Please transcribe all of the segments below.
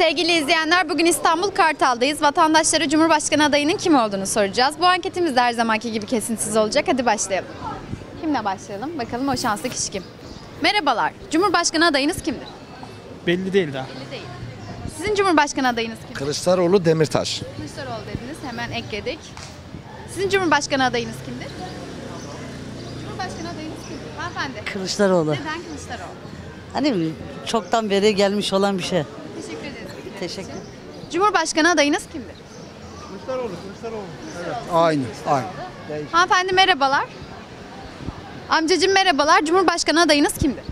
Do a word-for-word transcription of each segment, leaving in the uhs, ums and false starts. Sevgili izleyenler, bugün İstanbul Kartal'dayız. Vatandaşlara Cumhurbaşkanı adayının kim olduğunu soracağız. Bu anketimiz de her zamanki gibi kesintisiz olacak. Hadi başlayalım. Kimle başlayalım? Bakalım o şanslı kişi kim? Merhabalar. Cumhurbaşkanı adayınız kimdir? Belli değil daha. Belli değil. Sizin Cumhurbaşkanı adayınız kimdir? Kılıçdaroğlu, Demirtaş. Kılıçdaroğlu dediniz. Hemen ekledik. Sizin Cumhurbaşkanı adayınız kimdir? Cumhurbaşkanı adayınız kimdir? Hanımefendi. Kılıçdaroğlu. Neden Kılıçdaroğlu? Hani çoktan beri gelmiş olan bir şey. Teşekkür ederiz. Teşekkür. Cumhurbaşkanı adayınız kimdir? Kılıçdaroğlu, Kılıçdaroğlu. Evet. Aynı, aynı. Hanımefendi merhabalar. Amcacığım merhabalar. Cumhurbaşkanı adayınız kimdir?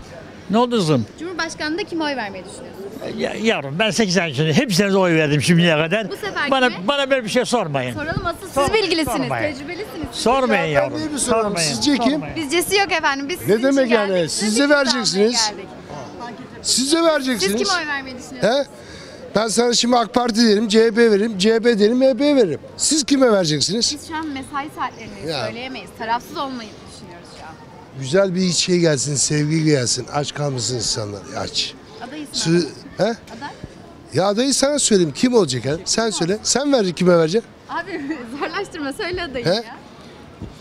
Ne oldu kızım? Cumhurbaşkanlığında kime oy vermeyi düşünüyorsunuz? Ya, yavrum ben sekiz ay önce hepsine oy verdim şimdiye kadar. Bu sefer bana, kime? Bana böyle bir şey sormayın. Soralım asıl siz Sor, bilgilisiniz, sormayın. Tecrübelisiniz. Sormayın ya, yavrum. Ben sormayın. Sizce kim? Bizcesi yok efendim. Biz ne demek yani? Size vereceksiniz. Size vereceksiniz. Siz kime oy vermeyi düşünüyorsunuz? He? Ben sana şimdi AK Parti derim, C H P veririm, C H P derim, M H P veririm. Siz kime vereceksiniz? Biz şu an mesai saatlerinde söyleyemeyiz. Tarafsız olmayı düşünüyoruz şu an. Güzel bir şey gelsin, sevgi gelsin. Aç kalmasın insanlar, aç. Adayı sana. Aday? Ya adayı sana söyleyeyim. Kim olacak ha? Sen kim söyle. Olsun? Sen ver, kime vereceksin? Abi zorlaştırma, söyle adayı he? Ya.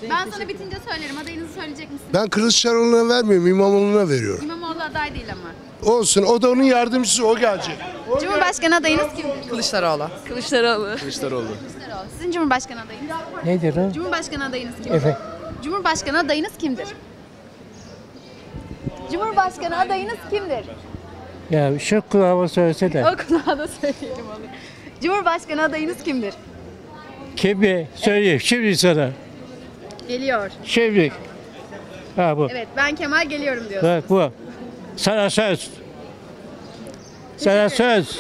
Ben Teşekkür sana bitince söylerim. Adayınızı söyleyecek misin? Ben Kılıçdaroğlu'na vermiyorum, İmamoğlu'na veriyorum. İmamoğlu aday değil ama. Olsun, o da onun yardımcısı, o gelecek. O Cumhurbaşkanı gelecek. Adayınız kimdir? Kılıçdaroğlu. Kılıçdaroğlu. Kılıçdaroğlu. Kılıçdaroğlu. Sizin Cumhurbaşkanı adayınız? Nedir o? Cumhurbaşkanı adayınız kimdir? Efendim? Cumhurbaşkanı adayınız kimdir? Cumhurbaşkanı adayınız kimdir? Ya şu kulağa söylese de. O kulağa da söyleyelim onu. Cumhurbaşkanı adayınız kimdir? Kimi? Söyle. Evet. Şimdi sana. Geliyor. Şimdi. Ha bu. Evet, ben Kemal geliyorum diyorsun. Bak bu. Sana söz. Sana söz.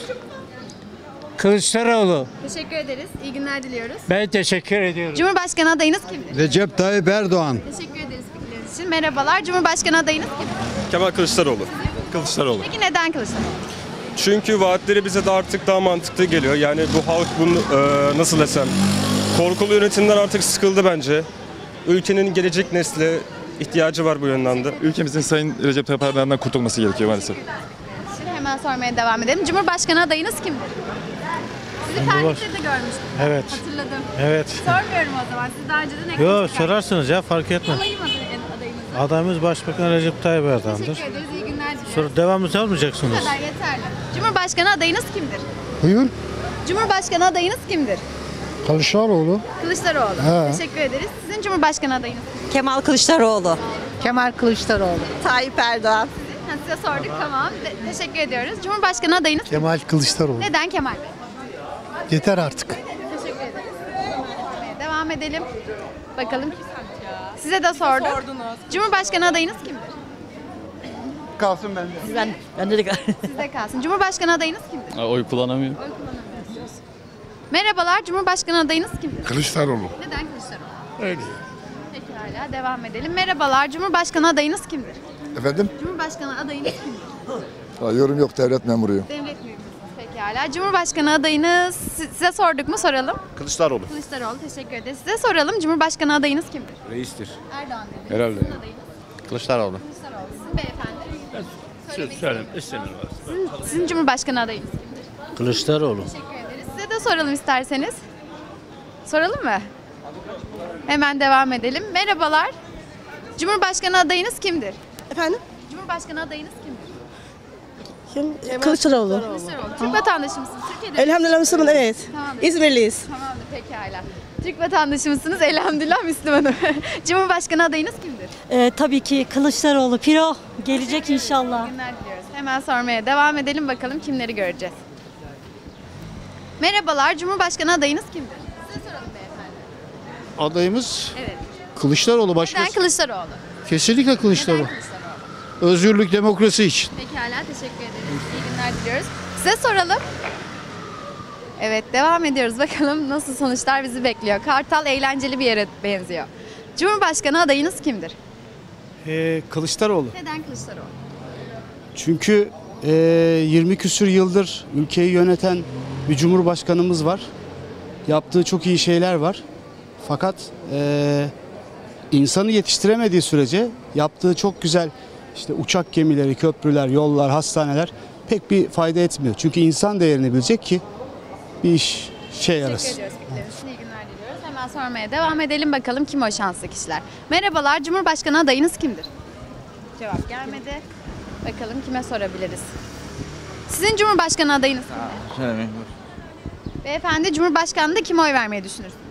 Kılıçdaroğlu. Teşekkür ederiz. İyi günler diliyoruz. Ben teşekkür ediyorum. Cumhurbaşkanı adayınız kimdir? Recep Tayyip Erdoğan. Teşekkür ederiz. Şimdi merhabalar. Cumhurbaşkanı adayınız kim? Kemal Kılıçdaroğlu. Kılıçdaroğlu. Peki neden Kılıçdaroğlu? Çünkü vaatleri bize de artık daha mantıklı geliyor. Yani bu halk bunu e, nasıl desem korkulu yönetimden artık sıkıldı bence. Ülkenin gelecek nesle ihtiyacı var bu yönden de. Ülkemizin Sayın Recep Tayyip Erdoğan'dan kurtulması gerekiyor maalesef. Şimdi hemen sormaya devam edelim. Cumhurbaşkanı adayınız kimdir? Sizi Paris'te de görmüştüm. Evet. Hatırladım. Evet. Sormuyorum o zaman. Siz daha önce de ne kadar? Yok sorarsınız ya fark etmez. Adayımız Başbakan Recep Tayyip Erdoğan'dır. Teşekkür ederiz, iyi günler diliyorum. Sonra devamlı sormayacaksınız. Bu kadar yeterli. Cumhurbaşkanı adayınız kimdir? Buyur. Cumhurbaşkanı adayınız kimdir? Kılıçdaroğlu. Kılıçdaroğlu. He. Teşekkür ederiz. Sizin Cumhurbaşkanı adayınız kimdir? Kemal Kılıçdaroğlu. Kemal Kılıçdaroğlu. Tayyip Erdoğan. Sizin, size sorduk tamam. De teşekkür ediyoruz. Cumhurbaşkanı adayınız kimdir? Kemal Kılıçdaroğlu. Neden Kemal Bey? Yeter artık. Teşekkür ederiz. Devam edelim. Bakalım. Size de sorduk. Sordunuz. Cumhurbaşkanı adayınız kimdir? Kalsın bende. Ben, ben de kalsın. Sizde kalsın. Cumhurbaşkanı adayınız kimdir? Oy kullanamıyorum. Oy kullanamıyorsunuz. Merhabalar. Cumhurbaşkanı adayınız kimdir? Kılıçdaroğlu. Neden Kılıçdaroğlu? Öyle. Pekala. Devam edelim. Merhabalar. Cumhurbaşkanı adayınız kimdir? Efendim? Cumhurbaşkanı adayınız kimdir? Ha, yorum yok. Devlet memuruyum. Devlet memuruyum. Pekala. Cumhurbaşkanı adayınız size sorduk mu soralım? Kılıçdaroğlu. Kılıçdaroğlu teşekkür ederiz. Size soralım. Cumhurbaşkanı adayınız kimdir? Reistir. Erdoğan dedi. Herhalde. Sizin adayınız? Kılıçdaroğlu. Kılıçdaroğlu. Sizin beyefendi? Ben söyleyeyim. İstemiyorum. Sizin, sizin Cumhurbaşkanı adayınız kimdir? Kılıçdaroğlu. Teşekkür ederiz. Size de soralım isterseniz. Soralım mı? Hemen devam edelim. Merhabalar. Cumhurbaşkanı adayınız kimdir? Efendim? Cumhurbaşkanı adayınız kimdir? Kılıçdaroğlu. Kılıçdaroğlu. Kılıçdaroğlu. Türk vatandaşı mısınız? Türkiye'de elhamdülillah Müslüman, evet. Tamamdır. İzmirliyiz. Tamamdır, pekala. Türk vatandaşı mısınız? Elhamdülillah Müslümanım. Cumhurbaşkanı adayınız kimdir? Ee, tabii ki Kılıçdaroğlu. Piro gelecek inşallah. İyi günler diliyoruz. Hemen sormaya devam edelim bakalım kimleri göreceğiz. Merhabalar, Cumhurbaşkanı adayınız kimdir? Size soralım beyefendi. Adayımız? Evet. Kılıçdaroğlu başkası. Neden Kılıçdaroğlu? Kesinlikle Kılıçdaroğlu. Neden Kılıçdaroğlu? Özgürlük, demokrasi için. Pekala, teşekkür ederiz. İyi günler diliyoruz. Size soralım. Evet, devam ediyoruz. Bakalım nasıl sonuçlar bizi bekliyor. Kartal eğlenceli bir yere benziyor. Cumhurbaşkanı adayınız kimdir? Ee, Kılıçdaroğlu. Neden Kılıçdaroğlu? Çünkü e, yirmi küsür yıldır ülkeyi yöneten bir cumhurbaşkanımız var. Yaptığı çok iyi şeyler var. Fakat e, insanı yetiştiremediği sürece yaptığı çok güzel... İşte uçak gemileri, köprüler, yollar, hastaneler pek bir fayda etmiyor. Çünkü insan değerini bilecek ki bir iş şey arasın. Teşekkür ediyoruz. Bilgileriniz iyi günler diliyoruz. Hemen sormaya devam edelim bakalım kim o şanslı kişiler. Merhabalar, Cumhurbaşkanı adayınız kimdir? Cevap gelmedi. Bakalım kime sorabiliriz. Sizin Cumhurbaşkanı adayınız kimdir? Beyefendi, Cumhurbaşkanı'nda kime oy vermeyi düşünürsünüz?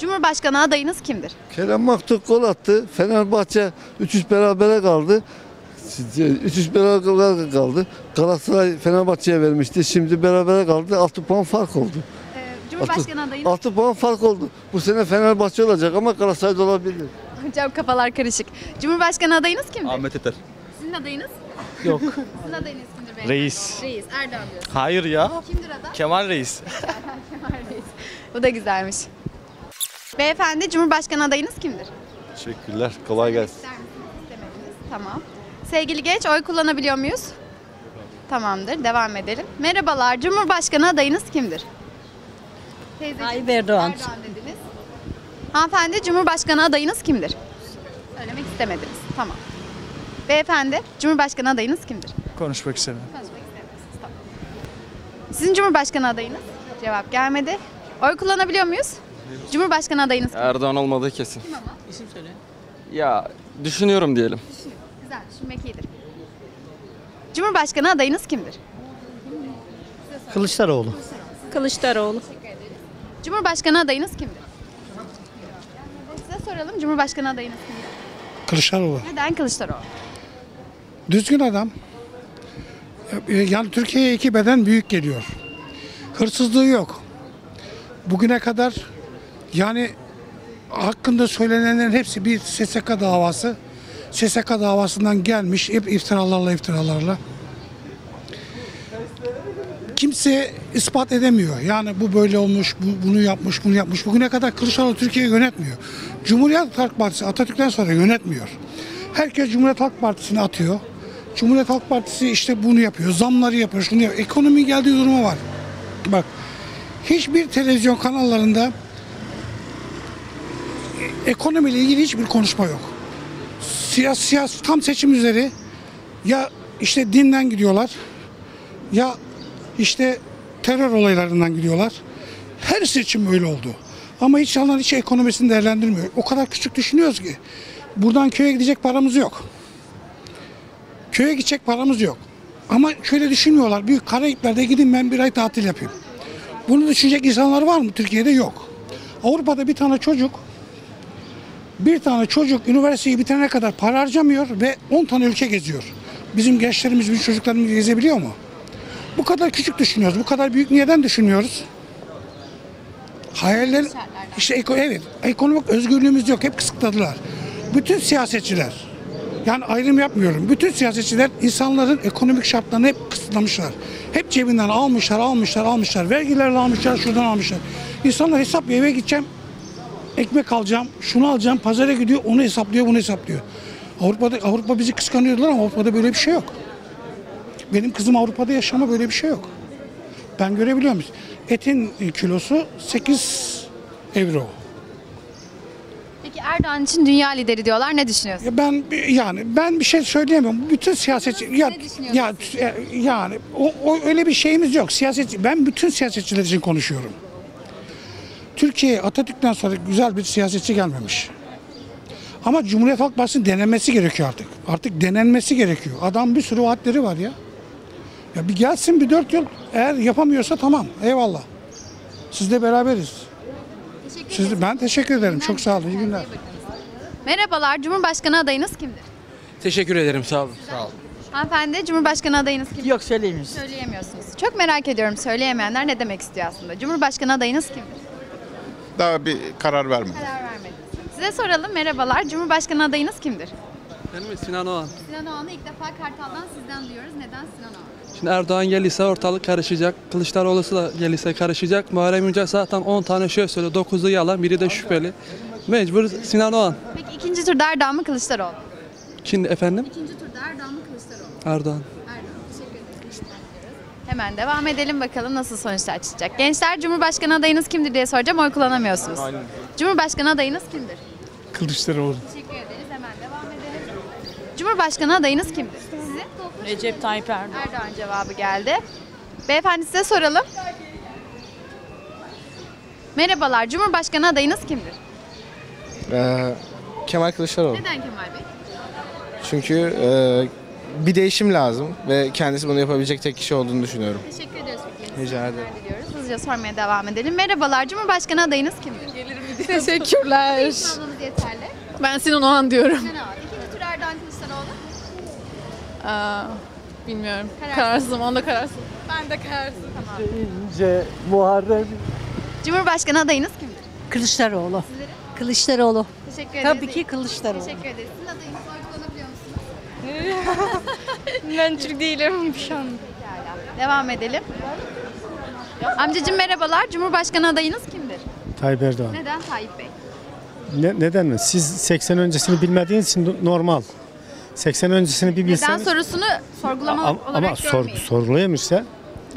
Cumhurbaşkanı adayınız kimdir? Kerem Maktuk gol attı. Fenerbahçe üç üç berabere kaldı. üç üç berabere kaldı. Galatasaray Fenerbahçe'ye vermişti. Şimdi berabere kaldı. altı puan fark oldu. Ee, Cumhurbaşkanı adayınız? altı puan fark oldu. Bu sene Fenerbahçe olacak ama Galatasaray da olabilir. Hocam kafalar karışık. Cumhurbaşkanı adayınız kimdir? Ahmet Eter. Sizin adayınız? Yok. Sizin adayınız kimdir beyefendi? Reis. Reis. Erdoğan diyorsun. Hayır ya. Kimdir aday? Kemal Reis. Kemal Reis. Bu da güzelmiş. Beyefendi, Cumhurbaşkanı adayınız kimdir? Teşekkürler. Kolay gelsin. İster misiniz? İstemediniz. Tamam. Sevgili genç, oy kullanabiliyor muyuz? Tamamdır. Devam edelim. Merhabalar. Cumhurbaşkanı adayınız kimdir? Tayyip Erdoğan. Erdoğan dediniz. Hanımefendi, Cumhurbaşkanı adayınız kimdir? Söylemek istemediniz. Tamam. Beyefendi, Cumhurbaşkanı adayınız kimdir? Konuşmak istemiyorum. Konuşmak istemediniz. Tamam. Sizin Cumhurbaşkanı adayınız? Cevap gelmedi. Oy kullanabiliyor muyuz? Cumhurbaşkanı adayınız kim? Erdoğan olmadığı kesin. Kim ama? İsim söyle. Ya düşünüyorum diyelim. Düşünüyorum. Güzel, düşünmek iyidir. Cumhurbaşkanı adayınız kimdir? Kılıçdaroğlu. Kılıçdaroğlu. Teşekkür ederiz. Cumhurbaşkanı adayınız kimdir? Size soralım, Cumhurbaşkanı adayınız kimdir? Kılıçdaroğlu. Neden Kılıçdaroğlu? Düzgün adam. Yani Türkiye'ye iki beden büyük geliyor. Hırsızlığı yok. Bugüne kadar yani hakkında söylenenlerin hepsi bir S S K davası. S S K davasından gelmiş hep iftiralarla iftiralarla. Kimse ispat edemiyor. Yani bu böyle olmuş, bu, bunu yapmış, bunu yapmış. Bugüne kadar Kılıçdaroğlu Türkiye'yi yönetmiyor. Cumhuriyet Halk Partisi Atatürk'ten sonra yönetmiyor. Herkes Cumhuriyet Halk Partisi'ni atıyor. Cumhuriyet Halk Partisi işte bunu yapıyor. Zamları yapıyor, şunu yapıyor. Ekonomi geldiği duruma var. Bak, hiçbir televizyon kanallarında ekonomiyle ilgili hiçbir konuşma yok. Siyas, siyas, tam seçim üzeri ya işte dinden gidiyorlar ya işte terör olaylarından gidiyorlar. Her seçim öyle oldu. Ama hiç alan hiç ekonomisini değerlendirmiyor. O kadar küçük düşünüyoruz ki buradan köye gidecek paramız yok. Köye gidecek paramız yok. Ama şöyle düşünmüyorlar. Büyük Karayipler'de gidin ben bir ay tatil yapayım. Bunu düşünecek insanlar var mı? Türkiye'de yok. Avrupa'da bir tane çocuk bir tane çocuk üniversiteyi bitirene kadar para harcamıyor ve on tane ülke geziyor. Bizim gençlerimiz, bizim çocuklarımız gezebiliyor mu? Bu kadar küçük düşünüyoruz. Bu kadar büyük neden düşünüyoruz? Hayaller, işte eko, evet, ekonomik özgürlüğümüz yok. Hep kısıtladılar. Bütün siyasetçiler, yani ayrım yapmıyorum. Bütün siyasetçiler insanların ekonomik şartlarını hep kısıtlamışlar. Hep cebinden almışlar, almışlar, almışlar. Vergilerle almışlar, şuradan almışlar. İnsanlar hesap eve gideceğim. Ekmek alacağım, şunu alacağım, pazara gidiyor, onu hesaplıyor, bunu hesaplıyor. Avrupa'da Avrupa bizi kıskanıyorlar ama Avrupa'da böyle bir şey yok. Benim kızım Avrupa'da yaşama böyle bir şey yok. Ben görebiliyor muyum? Etin kilosu sekiz euro. Peki Erdoğan için dünya lideri diyorlar, ne düşünüyorsun? Ya ben yani ben bir şey söyleyemem. Bütün siyasetçi ya, ya yani o, o öyle bir şeyimiz yok. Siyasetçi ben bütün siyasetçiler için konuşuyorum. Türkiye'ye Atatürk'ten sonra güzel bir siyasetçi gelmemiş. Ama Cumhuriyet Halk Partisi'nin denenmesi gerekiyor artık. Artık denenmesi gerekiyor. Adam bir sürü vaatleri var ya. Ya bir gelsin bir dört yıl. Eğer yapamıyorsa tamam. Eyvallah. Sizle beraberiz. Teşekkür Siz de, ben teşekkür ederim. Ben Çok sağ olun. İyi günler. Merhabalar. Cumhurbaşkanı adayınız kimdir? Teşekkür ederim. Sağ olun. Sağ olun. Hanımefendi, Cumhurbaşkanı adayınız kimdir? Yok, söyleyemiyorsunuz. Söyleyemiyorsunuz. Çok merak ediyorum söyleyemeyenler ne demek istiyor aslında. Cumhurbaşkanı adayınız kimdir? Daha bir karar vermedim. Karar vermedim. Size soralım, merhabalar. Cumhurbaşkanı adayınız kimdir? Benim Sinan Oğan. Sinan Oğan'ı ilk defa Kartal'dan sizden duyuyoruz. Neden Sinan Oğan? Şimdi Erdoğan gelirse ortalık karışacak. Kılıçdaroğlu da gelirse karışacak. Muharrem İnce zaten on tane şey söyledi. dokuzu yalan, biri de şüpheli. Mecbur Sinan Oğan. Peki ikinci turda Erdoğan mı Kılıçdaroğlu? Şimdi efendim? İkinci turda Erdoğan mı Kılıçdaroğlu? Erdoğan. Erdoğan. Teşekkür ederim. Hemen devam edelim bakalım nasıl sonuçlar çıkacak. Gençler, Cumhurbaşkanı adayınız kimdir diye soracağım. Oy kullanamıyorsunuz. Aynen. Cumhurbaşkanı adayınız kimdir? Kılıçdaroğlu. Teşekkür ederiz. Hemen devam edelim. Cumhurbaşkanı adayınız kimdir? Sizin? Recep Tayyip Erdoğan. Erdoğan cevabı geldi. Beyefendi size soralım. Merhabalar, Cumhurbaşkanı adayınız kimdir? Ee, Kemal Kılıçdaroğlu. Neden Kemal Bey? Çünkü e, bir değişim lazım ve kendisi bunu yapabilecek tek kişi olduğunu düşünüyorum. Teşekkür ederiz. Rica ederim. Hızlıca sormaya devam edelim. Merhabalar, Cumhurbaşkanı adayınız kimdir? Gelir mi? Teşekkürler. Yeterli. Ben Sinan Oğan diyorum. Sinan Oğan. İkinci tur Erdoğan Kılıçdaroğlu. Aa, bilmiyorum. Kararsızım, onda kararsızım. Ben de kararsızım. Tamam. İnce, Muharrem. Cumhurbaşkanı adayınız kimdir? Kılıçdaroğlu. Sizleri? Kılıçdaroğlu. Teşekkür ederiz. Tabii ki Kılıçdaroğlu. Teşekkür ederiz. Sizin adayınızı oy kullanabiliyor musunuz? Ben Türk değilim şu an. Devam edelim. Amcacığım merhabalar. Cumhurbaşkanı adayınız kimdir? Tayyip Erdoğan. Neden Tayyip Bey? Ne, neden mi? Siz seksen öncesini bilmediğiniz için normal. seksen öncesini bir bilseniz... Neden sorusunu sorgulama ama, olarak ama görmeyin. Ama sorgulayamışsa...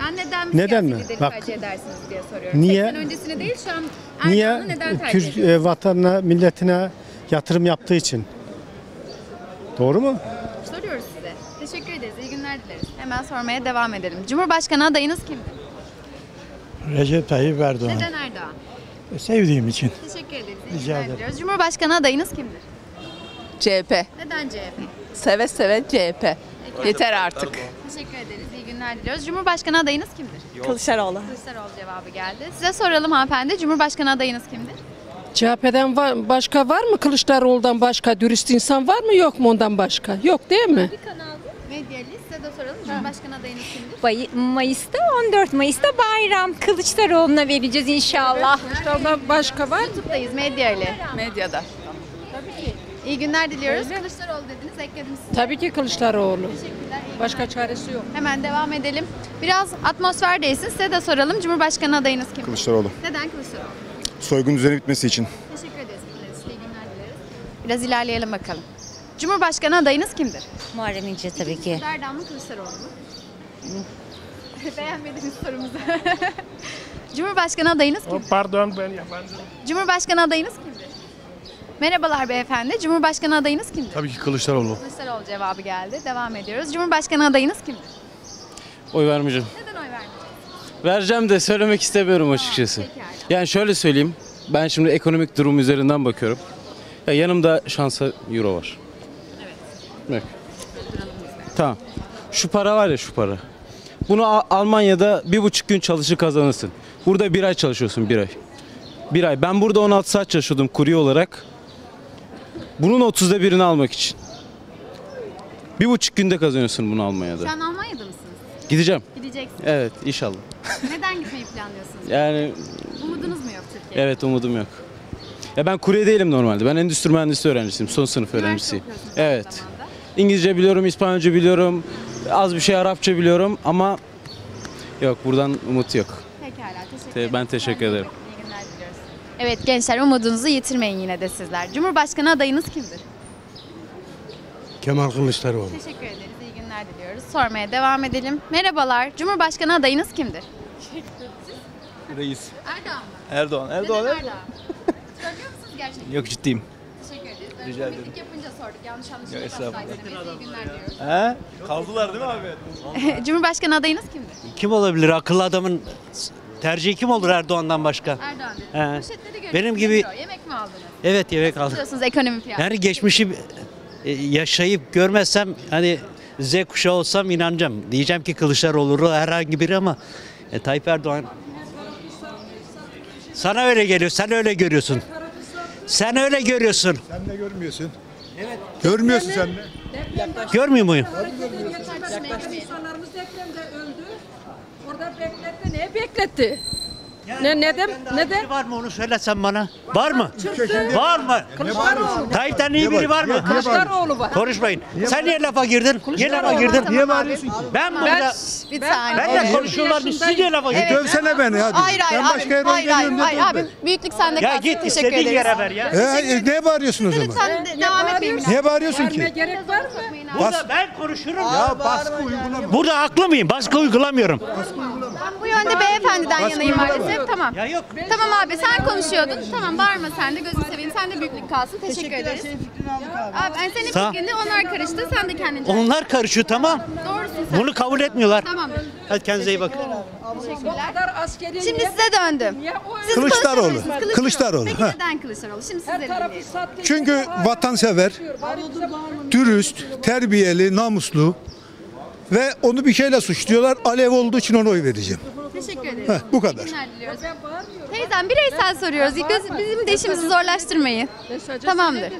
Ben neden mi neden mi? Bak, tercih edersiniz diye soruyorum. Niye? seksen öncesini değil şu an Erdoğan'ı neden tercih ediyorsunuz? Niye? Vatanına, milletine yatırım yaptığı için. Doğru mu? Soruyoruz size. Teşekkür ederiz. İyi günler dileriz. Hemen sormaya devam edelim. Cumhurbaşkanı adayınız kimdir? Recep Tayyip Erdoğan. Neden Erdoğan? Sevdiğim için. Teşekkür ederiz. Rica ederim. Cumhurbaşkanı adayınız kimdir? C H P. Neden C H P? Seve seve C H P. Peki. Yeter artık. Teşekkür ederiz. İyi günler diliyoruz. Cumhurbaşkanı adayınız kimdir? Kılıçdaroğlu. Kılıçdaroğlu cevabı geldi. Size soralım hanımefendi. Cumhurbaşkanı adayınız kimdir? C H P'den var, başka var mı? Kılıçdaroğlu'dan başka dürüst insan var mı? Yok mu ondan başka? Yok değil mi? Bir kanal bu. Medyali size de soralım. Cumhurbaşkanı adayınız kimdir? Bay Mayıs'ta on dört Mayıs'ta bayram. Kılıçdaroğlu'na vereceğiz inşallah. Evet, Kılıçdaroğlu'dan başka var. YouTube'dayız medyayla. Medyada. Tabii ki. İyi günler diliyoruz. Öyle. Kılıçdaroğlu dediniz, ekledim size. Tabii ki Kılıçdaroğlu. Teşekkürler. Başka çaresi yok. Hemen devam edelim. Biraz atmosfer değilsin. Size de soralım. Cumhurbaşkanı adayınız kim? Kılıçdaroğlu. Neden Kılıçdaroğlu? Soygun düzeni bitmesi için. Teşekkür ederiz. İyi günler dileriz. Biraz ilerleyelim bakalım. Cumhurbaşkanı adayınız kimdir? Muharrem İnce tabii İkincisi ki. Erdoğan mı Kılıçdaroğlu mu? Beğenmediniz sorumuzu. Cumhurbaşkanı adayınız kimdir? Oh, pardon ben yabancı. Cumhurbaşkanı adayınız kimdir? Merhabalar beyefendi. Cumhurbaşkanı adayınız kimdir? Tabii ki Kılıçdaroğlu. Kılıçdaroğlu cevabı geldi. Devam ediyoruz. Cumhurbaşkanı adayınız kimdir? Oy vermeyeceğim. Neden oy vermeyeceksiniz? Vereceğim de söylemek istemiyorum açıkçası. Ha, yani şöyle söyleyeyim. Ben şimdi ekonomik durum üzerinden bakıyorum. Ya yanımda şansa euro var. Evet. Evet. Tamam. Şu para var ya şu para. Bunu Almanya'da bir buçuk gün çalışır kazanırsın. Burada bir ay çalışıyorsun bir ay. Bir ay. Ben burada on altı saat çalışıyordum kurye olarak. Bunun otuzda birini almak için. Bir buçuk günde kazanıyorsun bunu Almanya'da. Sen Almanya'da mısınız? Gideceğim. Gideceksin. Evet inşallah. Neden gitmeyi planlıyorsunuz? Yani... Umudunuz mu yok Türkiye'de? Evet umudum yok. Ya ben kurye değilim normalde. Ben endüstri mühendisliği öğrencisiyim. Son sınıf öğrencisiyim. Evet. İngilizce biliyorum, İspanyolca biliyorum. Az bir şey Arapça biliyorum ama yok buradan umut yok. Pekala teşekkür Te ederim. Ben teşekkür ederim. Evet gençler umudunuzu yitirmeyin yine de sizler. Cumhurbaşkanı adayınız kimdir? Kemal Kılıçdaroğlu. Teşekkür ederiz. İyi günler diliyoruz. Sormaya devam edelim. Merhabalar. Cumhurbaşkanı adayınız kimdir? Reis. Erdoğan mı? Erdoğan. Erdoğan. Neden Erdoğan? Söylüyor musunuz gerçekten? Yok ciddiyim. Teşekkür ederiz. Ben rica ederim. Yapınca sorduk. Yanlış anlaşılmasaydı. İyi günler diliyoruz. He? Kaldılar değil mi abi? Cumhurbaşkanı adayınız kimdir? Kim olabilir? Akıllı adamın... Tercih kim olur Erdoğan'dan başka? Erdoğan dedi. Poşetleri görüyoruz. Benim gibi... Yemek mi aldınız? Evet yemek aldım. Biliyorsunuz ekonomi fiyatı. Yani geçmişi yaşayıp görmezsem hani Z kuşağı olsam inanacağım. Diyeceğim ki Kılıçdaroğlu herhangi biri ama e, Tayyip Erdoğan... Sana öyle geliyor, sen öyle görüyorsun. Sen öyle görüyorsun. Sen de görmüyorsun. Evet. Görmüyorsun sen de. Görmüyor muyum? Orada bekletti. Neye bekletti? Yani ne neden? Neden? Var mı onu söylesen bana? Var, var mı? Çıktı. Var mı? Kılıçdaroğlu. Tayyip'ten iyi biri var mı? Kılıçdaroğlu var. Konuşmayın. Niye Sen niye lafa girdin? Niye lafa girdin? Niye bağırıyorsun ki? Ben burada bir saniye. Benle konuşuyorlar. Siz niye lafa girdin? Dövsene beni hadi. Hayır hayır abi. Hayır hayır abi. Büyüklük sende kalsın. Ya git istediğin yere ver ya. Niye bağırıyorsun o zaman? Sen devam etmeyin. Niye bağırıyorsun ki? Gerek var mı? Burada ben konuşurum. Ya baskı uygulamıyorum. Burada haklı mıyım? Baskı uygulamıyorum. Ben bu yönde beyefendi hanımefendiden başka yanayım maalesef. Tamam. Ya yok, tamam abi sen konuşuyordun. Tamam bağırma sen de gözünü seveyim. Sen de büyüklük kalsın. Teşekkür ederiz. Abi ben senin fikrini onlar karıştı. Sen de kendin. Onlar karışıyor tamam. Doğrusun sen. Bunu kabul etmiyorlar. Tamam. Hadi kendinize iyi bakın. Teşekkürler. Şimdi size döndüm. Siz Kılıçdaroğlu. Kılıçdaroğlu. Kılıçdaroğlu. Peki neden Kılıçdaroğlu? Şimdi size dinleyelim. Çünkü vatansever, dürüst, terbiyeli, namuslu ve onu bir şeyle suçluyorlar. Alev olduğu için ona oy vereceğim. Teşekkür ederim. Heh, bu kadar. Teyzem bireysel soruyoruz. Bizim de işimizi zorlaştırmayın. Tamamdır.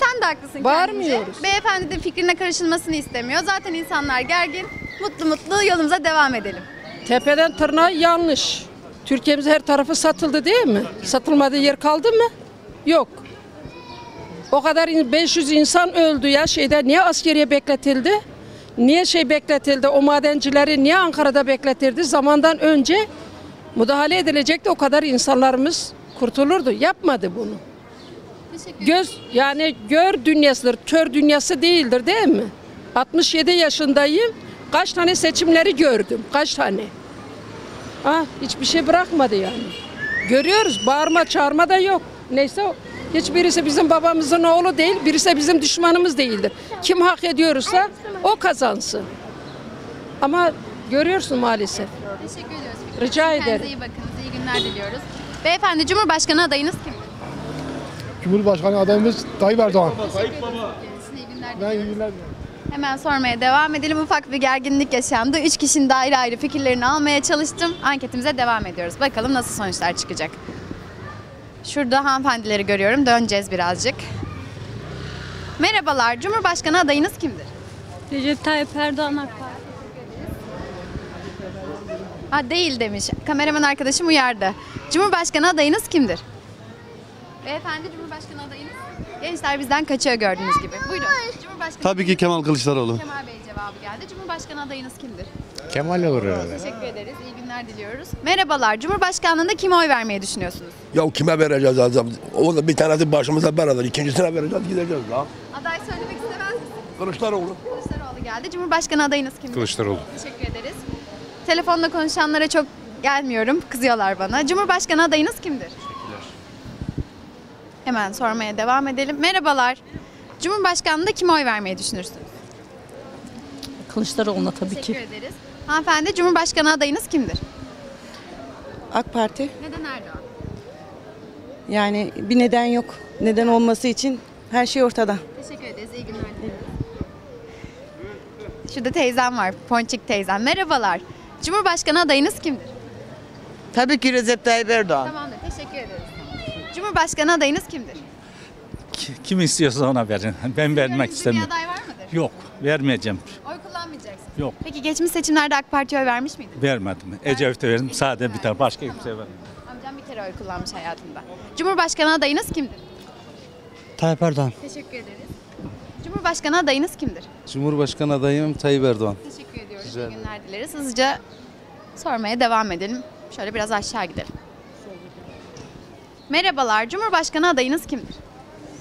Sen de haklısın kendince. Beyefendi de fikrine karışılmasını istemiyor. Zaten insanlar gergin. Mutlu mutlu yolumuza devam edelim. Tepeden tırnağa yanlış. Türkiye'miz her tarafı satıldı değil mi? Satılmadığı yer kaldı mı? Yok. O kadar beş yüz insan öldü ya şeyde. Niye askeriye bekletildi? Niye şey bekletildi? O madencileri niye Ankara'da bekletildi? Zamandan önce müdahale edilecekti. O kadar insanlarımız kurtulurdu. Yapmadı bunu. Göz yani gör dünyasıdır. Kör dünyası değildir değil mi? altmış yedi yaşındayım. Kaç tane seçimleri gördüm. Kaç tane. Ah, hiçbir şey bırakmadı yani. Görüyoruz. Bağırma çağırma da yok. Neyse o. Hiçbirisi bizim babamızın oğlu değil, birisi bizim düşmanımız değildir. Kim hak ediyorsa o kazansın. Ama görüyorsun maalesef. Teşekkür ediyoruz. Rica ederim. Kendinize iyi bakınız, iyi günler diliyoruz. Beyefendi, Cumhurbaşkanı adayınız kim? Cumhurbaşkanı adayımız Tayyip Erdoğan. Tayyip Baba. İyi günler diliyoruz. Ben iyi günler diliyorum. Hemen sormaya devam edelim. Ufak bir gerginlik yaşandı. Üç kişinin de ayrı ayrı fikirlerini almaya çalıştım. Anketimize devam ediyoruz. Bakalım nasıl sonuçlar çıkacak. Şurada hanımefendileri görüyorum. Döneceğiz birazcık. Merhabalar. Cumhurbaşkanı adayınız kimdir? Recep Tayyip Erdoğan AK Parti. Ha, değil demiş. Kameraman arkadaşım uyardı. Cumhurbaşkanı adayınız kimdir? Beyefendi, Cumhurbaşkanı adayınız. Gençler bizden kaçıyor gördüğünüz gibi. Buyurun. Cumhurbaşkanı Tabii ki Kemal Kılıçdaroğlu. Kemal Bey cevabı geldi. Cumhurbaşkanı adayınız kimdir? Kemal olur herhalde. Teşekkür ederiz. İyi günler diliyoruz. Merhabalar. Cumhurbaşkanlığında kime oy vermeyi düşünüyorsunuz? Ya kime vereceğiz azam? O bir tanesi başımıza beraber. İkincisine vereceğiz, gideceğiz daha. Aday söylemek istemez misiniz? Kılıçdaroğlu. Kılıçdaroğlu geldi. Cumhurbaşkanı adayınız kimdir? Kılıçdaroğlu. Teşekkür ederiz. Telefonla konuşanlara çok gelmiyorum. Kızıyorlar bana. Cumhurbaşkanı adayınız kimdir? Teşekkürler. Hemen sormaya devam edelim. Merhabalar. Cumhurbaşkanlığında kime oy vermeyi düşünürsünüz? Kılıçdaroğlu'na tabii Teşekkür ki. Teşekkür ederiz. Hanımefendi, Cumhurbaşkanı adayınız kimdir? AK Parti. Neden Erdoğan? Yani bir neden yok. Neden olması için her şey ortada. Teşekkür ederiz. İyi günler diliyorum. Şurada teyzem var. Ponçik teyzem. Merhabalar. Cumhurbaşkanı adayınız kimdir? Tabii ki Recep Tayyip Erdoğan. Tamamdır. Teşekkür ederiz. Cumhurbaşkanı adayınız kimdir? Kim istiyorsa ona verin. Ben vermek istemiyorum. Bir aday var mıdır? Yok. Vermeyeceğim. Oy kullanmayacaksın. Yok. Peki geçmiş seçimlerde AK Parti'ye oy vermiş miydin? Vermedim. Ecevit'e verdim. Sadece bir tane. Başka tamam. Kimseye vermedim. Amcam bir kere oy kullanmış hayatında. Cumhurbaşkanı adayınız kimdir? Tayyip Erdoğan. Teşekkür ederiz. Cumhurbaşkanı adayınız kimdir? Cumhurbaşkanı adayım Tayyip Erdoğan. Teşekkür ediyoruz. Güzel. İyi günler dileriz. Hızlıca sormaya devam edelim. Şöyle biraz aşağı gidelim. Merhabalar. Cumhurbaşkanı adayınız kimdir?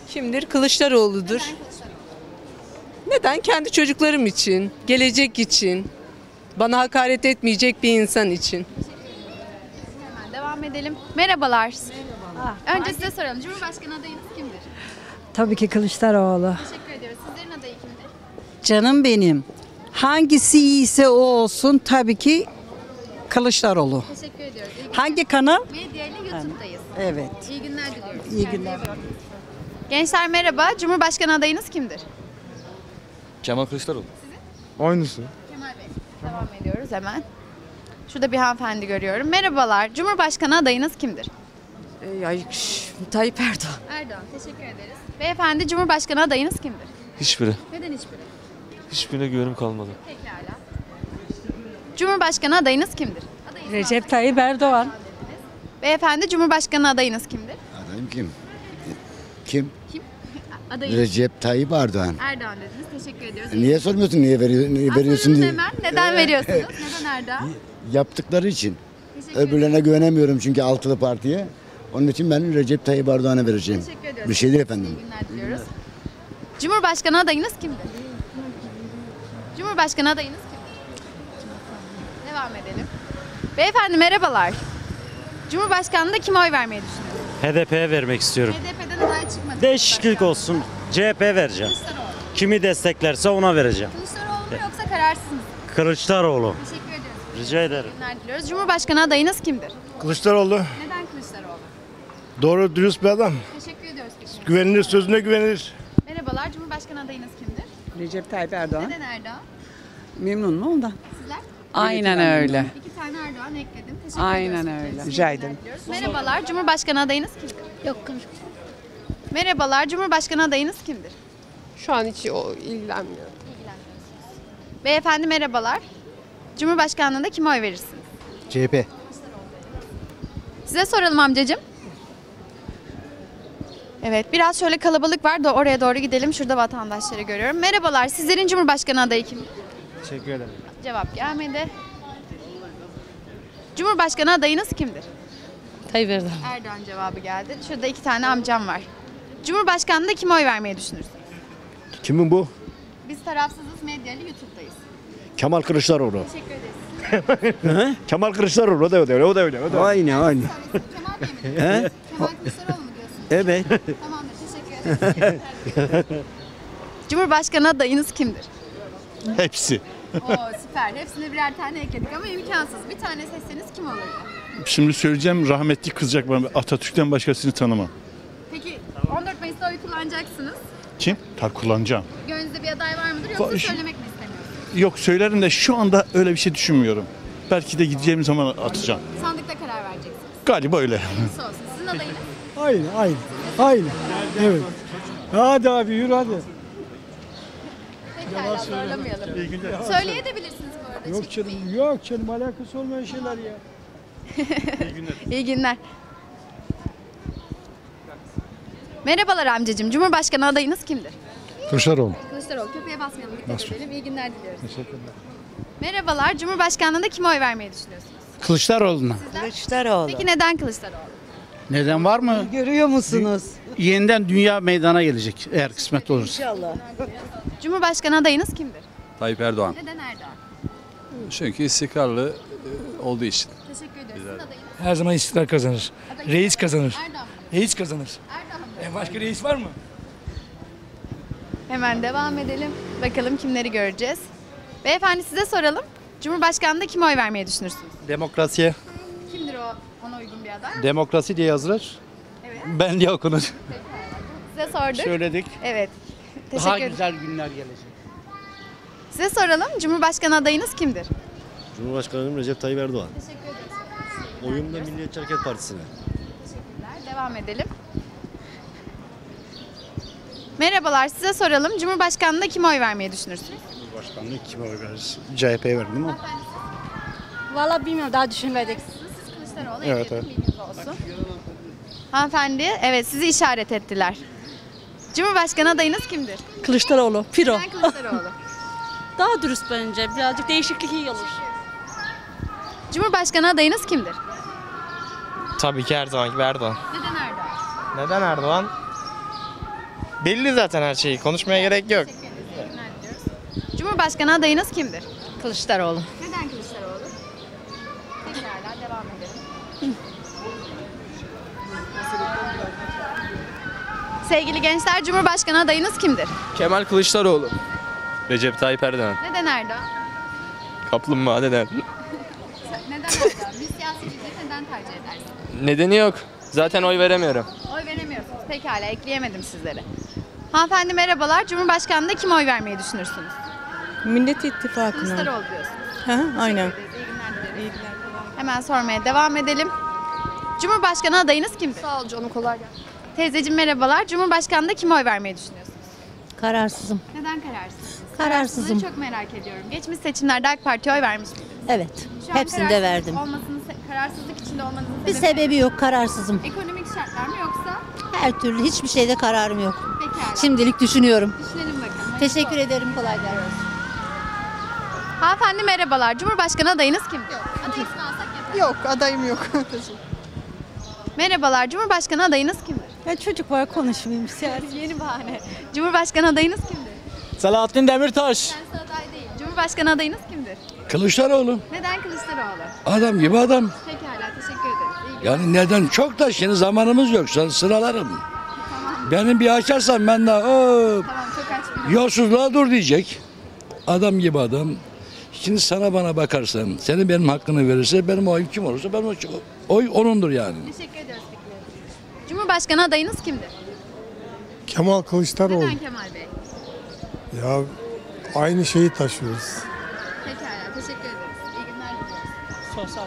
Kimdir? Kılıçdaroğlu'dur. Neden Kılıçdaroğlu? Neden? Kendi çocuklarım için, gelecek için, bana hakaret etmeyecek bir insan için. Hemen devam edelim. Merhabalar. Merhabalar. Ah, Önce size soralım. Cumhurbaşkanı adayınız kimdir? Tabii ki Kılıçdaroğlu. Teşekkür ediyoruz. Sizlerin adayı kimdir? Canım benim. Hangisi iyiyse o olsun tabii ki Kılıçdaroğlu. Teşekkür ediyoruz. Hangi kanal? Medya ile YouTube'dayız. Evet. İyi günler diliyoruz. İyi günler. Gençler merhaba. Cumhurbaşkanı adayınız kimdir? Kemal Kılıçdaroğlu. Sizin? Aynısı. Kemal Bey. Devam ediyoruz hemen. Şurada bir hanımefendi görüyorum. Merhabalar. Cumhurbaşkanı adayınız kimdir? Ee, ay, şş, Tayyip Erdoğan. Erdoğan. Teşekkür ederiz. Beyefendi, Cumhurbaşkanı adayınız kimdir? Hiçbiri. Neden hiçbiri? Hiçbirine güvenim kalmadı. Pekala. Cumhurbaşkanı adayınız kimdir? Adayınız Recep Tayyip Erdoğan. Erdoğan. Beyefendi, Cumhurbaşkanı adayınız kimdir? Adayım kim? Kim? Kim? Adayım. Recep Tayyip Erdoğan. Erdoğan dediniz. Teşekkür ediyoruz. Niye sormuyorsun? Niye veriyorsun? Diye. Hemen. Neden veriyorsunuz? Neden Erdoğan? Yaptıkları için. Teşekkür Öbürlerine ederim. Güvenemiyorum çünkü altılı partiye. Onun için ben Recep Tayyip Erdoğan'a vereceğim. Teşekkür ediyoruz. Bir şeydir efendim. İyi günler diliyoruz. Cumhurbaşkanı adayınız kimdir? Cumhurbaşkanı adayınız kimdir? Devam edelim. Beyefendi merhabalar. Cumhurbaşkanlığında kime oy vermeyi düşünüyorsunuz? H D P'ye vermek istiyorum. H D P'den aday çıkmadı. Değişiklik olsun. C H P vereceğim. Kimi desteklerse ona vereceğim. Kılıçdaroğlu mu yoksa kararsız mı? Kılıçdaroğlu. Teşekkür ederiz. Rica ederim. Günler diliyoruz. Cumhurbaşkanı adayınız kimdir? Kılıçdaroğlu. Neden Kılıçdaroğlu? Doğru dürüst bir adam. Teşekkür ediyoruz. Teşekkür güvenilir, sözüne güvenilir. Merhabalar. Cumhurbaşkanı adayınız kimdir? Recep Tayyip Erdoğan. Neden Erdoğan? Memnun mu ondan? Sizler? Aynen öyle. İki tane Erdoğan ekledim. Teşekkür Aynen ediyoruz. öyle. Rica ederim. Merhabalar. Cumhurbaşkanı adayınız kimdir? Yok konuşmayacağım. Merhabalar. Cumhurbaşkanı adayınız kimdir? Şu an hiç o, ilgilenmiyorum. Beyefendi merhabalar. Cumhurbaşkanlığında kime oy verirsiniz? C H P. Size soralım amcacığım. Evet, biraz şöyle kalabalık var da oraya doğru gidelim. Şurada vatandaşları görüyorum. Merhabalar, sizlerin Cumhurbaşkanı adayı kim? Teşekkür ederim. Cevap gelmedi. Cumhurbaşkanı adayınız kimdir? Tayyip Erdoğan. Erdoğan cevabı geldi. Şurada iki tane amcam var. Cumhurbaşkanlığında kime oy vermeyi düşünürsünüz? Kimin bu? Biz tarafsızız, medyalı YouTube'dayız. Kemal Kılıçdaroğlu. Teşekkür ederiz. Kemal Kılıçdaroğlu, o da öyle, o da öyle. O da aynı, aynı. Kemal Bey mi diyorsunuz? Kemal Kılıçdaroğlu mu diyorsunuz? Evet. Tamamdır, teşekkür ederiz. Cumhurbaşkanı adayınız kimdir? Hepsi. Oo süper, hepsine birer tane ekledik ama imkansız. Bir tane seçseniz kim olurdu? Şimdi söyleyeceğim, rahmetli kızacak bana. Atatürk'ten başkasını tanımam. Peki, on dört Mayıs'ta oy kullanacaksınız. Kim? Tabii kullanacağım. Gönlünüzde bir aday var mıdır yoksa Ş söylemek mi istemiyorsunuz? Yok söylerim de şu anda öyle bir şey düşünmüyorum. Belki de gideceğim zaman atacağım. Sandıkta karar vereceksiniz. Galiba öyle. Olsun. Sizin adayınız? Aynı, aynı. Aynı. Evet. Hadi abi yürü hadi. Pekala zorlamayalım. Söyleyebilirsiniz bu arada. Yok canım, yok canım alakası olmayan şeyler ya. İyi günler. İyi günler. Merhabalar amcacığım. Cumhurbaşkanı adayınız kimdir? Kılıçdaroğlu. Kılıçdaroğlu. Köpeğe basmayalım. Dikkat edelim. İyi günler diliyoruz. Teşekkürler. Merhabalar. Cumhurbaşkanlığında kime oy vermeyi düşünüyorsunuz? Kılıçdaroğlu'na. Kılıçdaroğlu. Peki neden Kılıçdaroğlu? Neden var mı? Görüyor musunuz? Yeniden dünya meydana gelecek eğer kısmet olursa. İnşallah. Cumhurbaşkanı adayınız kimdir? Tayyip Erdoğan. Neden Erdoğan? Çünkü istikrarlı olduğu için. Teşekkür ederiz. Sizin adayınız? Her zaman istikrar kazanır. Adayınız Reis kazanır. Erdoğan. Reis kazanır. Erdoğan. E başka reis var mı? Hemen devam edelim. Bakalım kimleri göreceğiz. Beyefendi size soralım. Cumhurbaşkanlığında kime oy vermeyi düşünürsünüz? Demokrasiye. Kimdir o? Ona uygun bir aday. Demokrasi diye yazılır. Evet. Ben diye okunur. Peki, size sorduk. Söyledik. Evet. Teşekkür Daha ederim. Güzel günler gelecek. Size soralım. Cumhurbaşkanı adayınız kimdir? Cumhurbaşkanım Recep Tayyip Erdoğan. Teşekkür ederiz. Oyum da Milliyetçi Hareket Partisi'ne. Teşekkürler. Devam edelim. Merhabalar, size soralım. Cumhurbaşkanlığında kime oy vermeyi düşünürsünüz? Cumhurbaşkanlığında kime oy veririz? C H P'ye verdim ama. Valla bilmiyorum, daha düşünmedik. Siz Kılıçdaroğlu, evet, evet. Bilginiz olsun. Hanımefendi, evet sizi işaret ettiler. Cumhurbaşkanı adayınız kimdir? Kılıçdaroğlu, Firo. Ben Kılıçdaroğlu. Daha dürüst bence, birazcık değişiklik iyi olur. Cumhurbaşkanı adayınız kimdir? Tabii ki Erdoğan gibi Erdoğan. Neden Erdoğan? Neden Erdoğan? Belli zaten her şeyi. Konuşmaya gerek yok. Cumhurbaşkanı adayınız kimdir? Kılıçdaroğlu. Neden Kılıçdaroğlu? Pekala devam edelim. Sevgili gençler, Cumhurbaşkanı adayınız kimdir? Kemal Kılıçdaroğlu. Recep Tayyip Erdoğan. Neden Erdoğan? Kaplumbağa neden? Neden Erdoğan? Bir siyasetçileri neden tercih edersiniz? Nedeni yok. Zaten oy veremiyorum. Oy veremiyorsunuz. Pekala ekleyemedim sizlere. Hanımefendi merhabalar. Cumhurbaşkanlığında kime oy vermeyi düşünürsünüz? Millet İttifakı'na. Kılıçdaroğlu diyorsunuz. Ha, aynen. İyi günler dilerim. Hemen sormaya devam edelim. Cumhurbaşkanı adayınız kimdir? Sağ ol canım, kolay gelsin. Teyzeciğim merhabalar. Cumhurbaşkanlığında kime oy vermeyi düşünüyorsunuz? Kararsızım. Neden kararsız? Kararsızım. Çok merak ediyorum. Geçmiş seçimlerde AK Parti'ye oy vermiş miydiniz? Evet. Hepsinde verdim. Olmasını, kararsızlık içinde olmanızın bir sebebi, sebebi yok. Kararsızım. Ekonomik şartlar mı yoksa? Her türlü hiçbir şeyde kararım yok. Pekala. Şimdilik düşünüyorum. Düşünelim bakalım. Teşekkür Hayır, ederim. Kolay gelsin. Hanımefendi merhabalar. Cumhurbaşkanı adayınız kim? Yok. Adayısını alsak yeter. Yok. Adayım yok. Merhabalar. Cumhurbaşkanı adayınız kimdir? Ya çocuk var konuşmayayım. Yeni bahane. Cumhurbaşkanı adayınız kimdir? Selahattin Demirtaş. Kendisi aday değil. Cumhurbaşkanı adayınız kimdir? Kılıçdaroğlu. Neden Kılıçdaroğlu? Adam gibi adam. Pekala, teşekkür ederim. Yani neden çok da şimdi zamanımız yoksa sıralarım. Tamam. Benim bir açarsam ben de o tamam, yolsuzluğa dur diyecek. Adam gibi adam. Şimdi sana bana bakarsan, senin benim hakkını verirse, benim oyum kim olursa benim oy onundur yani. Teşekkür ederiz. Cumhurbaşkanı adayınız kimdir? Kemal Kılıçdaroğlu. Neden Kemal Bey? Ya aynı şeyi taşıyoruz. Pekala, teşekkür ederiz. İyi günler diliyoruz. Sosyal.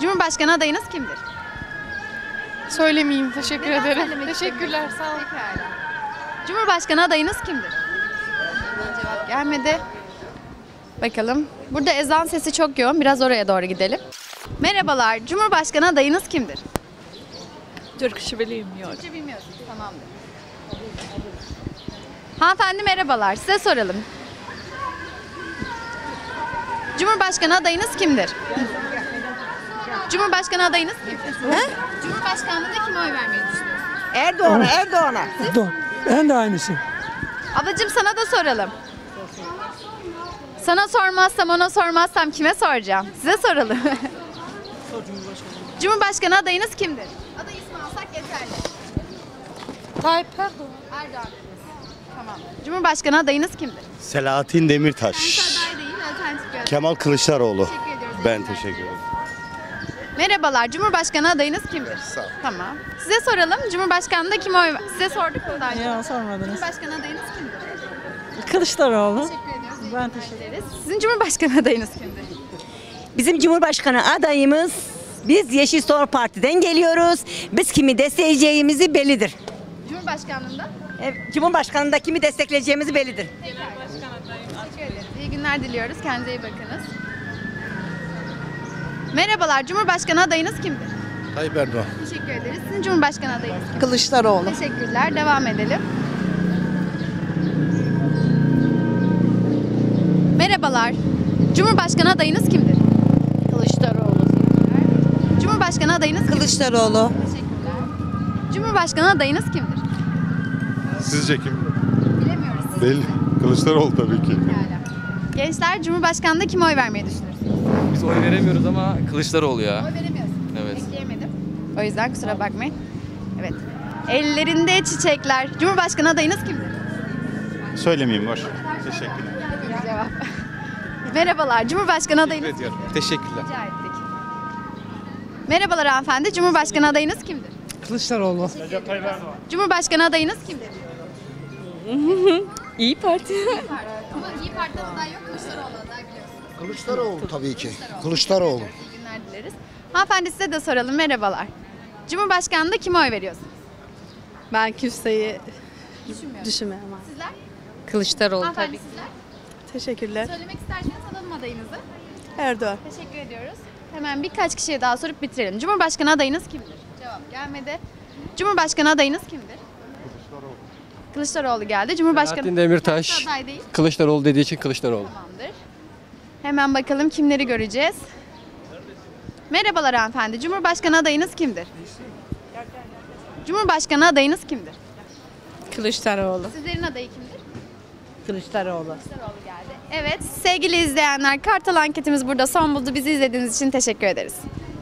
Cumhurbaşkanı adayınız kimdir? Söylemeyeyim, teşekkür Neden ederim. Teşekkürler, sağ olun. Pekala. Cumhurbaşkanı adayınız kimdir? Cevap gelmedi. Bakalım. Burada ezan sesi çok yoğun. Biraz oraya doğru gidelim. Merhabalar. Cumhurbaşkanı adayınız kimdir? Türkçe bilmiyorum. Türkçe bilmiyorsunuz. Tamamdır. Hanımefendi merhabalar. Size soralım. Cumhurbaşkanı adayınız kimdir? Cumhurbaşkanı adayınız kim? He? Cumhurbaşkanlığında kime oy vermeyi düşünüyorsunuz? Erdoğan'a, Erdoğan'a. Erdoğan. Ben de aynısı. Ablacığım sana da soralım. Sana sormazsam, ona sormazsam kime soracağım? Size soralım. Cumhurbaşkanı adayınız kimdir? Aday ismi alsak yeterli. Tayyip Erdoğan. Erdoğan. Tamam. Cumhurbaşkanı adayınız kimdir? Selahattin Demirtaş. Kendisi aday değil, alternatif göster. Kemal Kılıçdaroğlu. Teşekkür ediyoruz. Ben teşekkür, teşekkür ederim. Merhabalar, Cumhurbaşkanı adayınız kimdir? Evet, sağ ol. Tamam. Size soralım, Cumhurbaşkanı'nda kime oy... Size sorduk mu daha önce? Yok, sormadınız. Cumhurbaşkanı adayınız kimdir? Kılıçdaroğlu. Teşekkür ediyoruz. Ben teşekkür ederiz. Sizin Cumhurbaşkanı adayınız kimdir? Bizim Cumhurbaşkanı adayımız, biz Yeşil Sol Parti'den geliyoruz. Biz kimi destekleyeceğimizi bellidir. Cumhurbaşkanlığında? Evet, Cumhurbaşkanlığında kimi destekleyeceğimizi bellidir. Tekrar başkan adayım. Teşekkür ederiz. İyi günler diliyoruz. Kendinize iyi bakınız. Merhabalar. Cumhurbaşkanı adayınız kimdir? Tayyip Erdoğan. Teşekkür ederiz. Sizin Cumhurbaşkanı adayınız kimdir? Kılıçdaroğlu. Teşekkürler. Devam edelim. Merhabalar. Cumhurbaşkanı adayınız kimdir? Kılıçdaroğlu. Cumhurbaşkanı adayınız Kılıçdaroğlu. Kimdir? Teşekkürler. Cumhurbaşkanı adayınız kimdir? Sizce kim? Bilemiyoruz. Sizce. Belli. Kılıçdaroğlu tabii ki. Pekala. Gençler, Cumhurbaşkanı'nda kime oy vermeyi düşünürsünüz? Biz oy veremiyoruz ama Kılıçdaroğlu ya. Oy veremiyorsun. Evet. Ekleyemedim. O yüzden kusura bakmayın. Evet. Ellerinde çiçekler. Cumhurbaşkanı adayınız kimdir? Söylemeyeyim var. Teşekkürler. Cevap. Merhabalar, Cumhurbaşkanı adayınız kimdir? Teşekkürler. Rica ettik. Merhabalar hanımefendi, Cumhurbaşkanı adayınız kimdir? Kılıçdaroğlu. Recep Tayyip Erdoğan. Cumhurbaşkanı adayınız kimdir? İYİ Parti. Ama İYİ Parti aday yok, Kılıçdaroğlu aday biliyorsunuz. Kılıçdaroğlu tabii ki. Kılıçdaroğlu. Kılıçdaroğlu. İyi günler dileriz. Hanımefendi size de soralım, merhabalar. Cumhurbaşkanı'nda kime oy veriyorsunuz? Ben kimseyi düşünmüyorum. Sizler? Kılıçdaroğlu tabii ki. Teşekkürler. Söylemek isterseniz alalım adayınızı. Erdoğan. Teşekkür ediyoruz. Hemen birkaç kişiye daha sorup bitirelim. Cumhurbaşkanı adayınız kimdir? Cevap gelmedi. Cumhurbaşkanı adayınız kimdir? Kılıçdaroğlu. Kılıçdaroğlu geldi. Cumhurbaşkanı Selahattin Demirtaş. Aday değil. Kılıçdaroğlu dediği için Kılıçdaroğlu. Tamamdır. Hemen bakalım kimleri göreceğiz. Merhabalar hanımefendi. Cumhurbaşkanı adayınız kimdir? Cumhurbaşkanı adayınız kimdir? Kılıçdaroğlu. Sizlerin adayı kimdir? Kılıçdaroğlu. Kılıçdaroğlu geldi. Evet sevgili izleyenler, Kartal anketimiz burada son buldu. Bizi izlediğiniz için teşekkür ederiz.